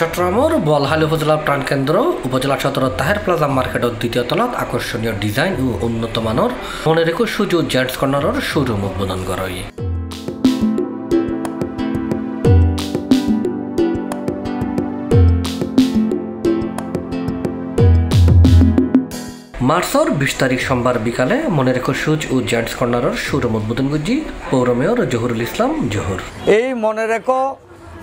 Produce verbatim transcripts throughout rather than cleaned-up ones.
চট্টগ্রামের বলহালি উপজেলা প্রাণকেন্দ্র উপজেলা সদর তাহের প্লাজা মার্কেটের দ্বিতীয় তলাত আকর্ষণীয় ডিজাইন ও উন্নত মানের মনে রেখো সুজু জেন্টস কর্নারের শোরুম উদ্বোধন করা হয়। মার্চর বিশ তারিখ সোমবার বিকালে মনে রেখো সুজ ও জেন্টস কর্নারের শোরুম উদ্বোধন করছি পৌর মেয়র জহুরুল ইসলাম জহুর। এই মনে রেখো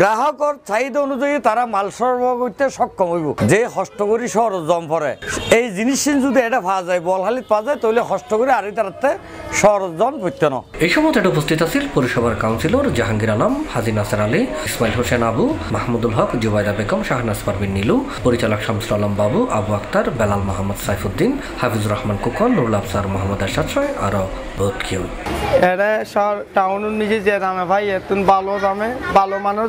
গ্রাহকর চাহিদা অনুযায়ী তারা মাল সরবরাহ করতে সক্ষম হইব। যে হস্তকরি শহর জমফরে এই জিনিস যদি এটা পাওয়া যায় বলহালি পাওয়া যায় তাহলে হস্তকরি আর তারাতে সরজন করতে না। এই সময় এটা উপস্থিত আছিল পৌরসভার কাউন্সিলর জাহাঙ্গীর আলম, হাজি নাসার আলী, ইসমাইল হোসেন আবু, মাহমুদুল হক, জুবাইদা বেগম, শাহনাজ পারভীন নীলু, পরিচালক শামসুল আলম বাবু, আবু আক্তার, বেলাল মোহাম্মদ সাইফুদ্দিন, হাফিজুর রহমান কুকন, নুরুল আফসার, মোহাম্মদ আরশাদ সাহেব আরও বহুত কেউ। এটা শহর টাউনের নিজে যে দামে ভাই এত ভালো দামে ভালো মানের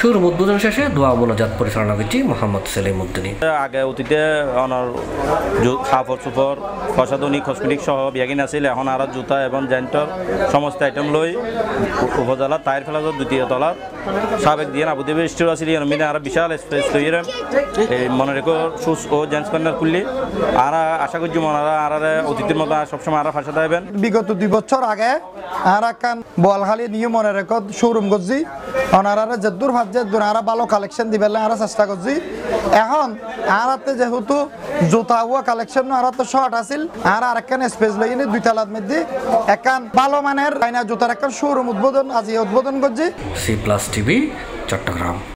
শোরুম উদ্বোধন শেষে দোয়া মোনাজাত পরিচালনা করছি মোহাম্মদ সেলিম উদ্দিনী। আগে অতীতে অনার কাপড় চোপড় প্রসাধনী কসমেটিক সহ বিয়াগিন আসিল, এখন আর জুতা এবং জেন্টর সমস্ত আইটেম লই উপজেলা তাহের প্লাজা দ্বিতীয় তলা সাবেক দিয়ে আবুধাবি স্টোর আসিল। এর মিলে আর বিশাল স্পেস তৈরি এই মনে রেখো শুজ ও জেন্টস কর্নার খুললি। আর আশা করছি মনারা আর অতীতের মতো সবসময় আর ফাঁসা থাকবেন। বিগত দুই বছর আগে আর কান বলহালি নিয়ে মনে রেখো শোরুম করছি। ওনারা যে দূর ভাত যে দূর আরা ভালো কালেকশন দিবে আরা চেষ্টা করছি। এখন আর যেহেতু জুতা ও কালেকশন আর তো শর্ট আসিল আর আরেকখান স্পেস লই দুই তালার মধ্যে একখান ভালো মানের জুতার একখান শোরুম উদ্বোধন আজ উদ্বোধন করছি। C plus TV Chittagong.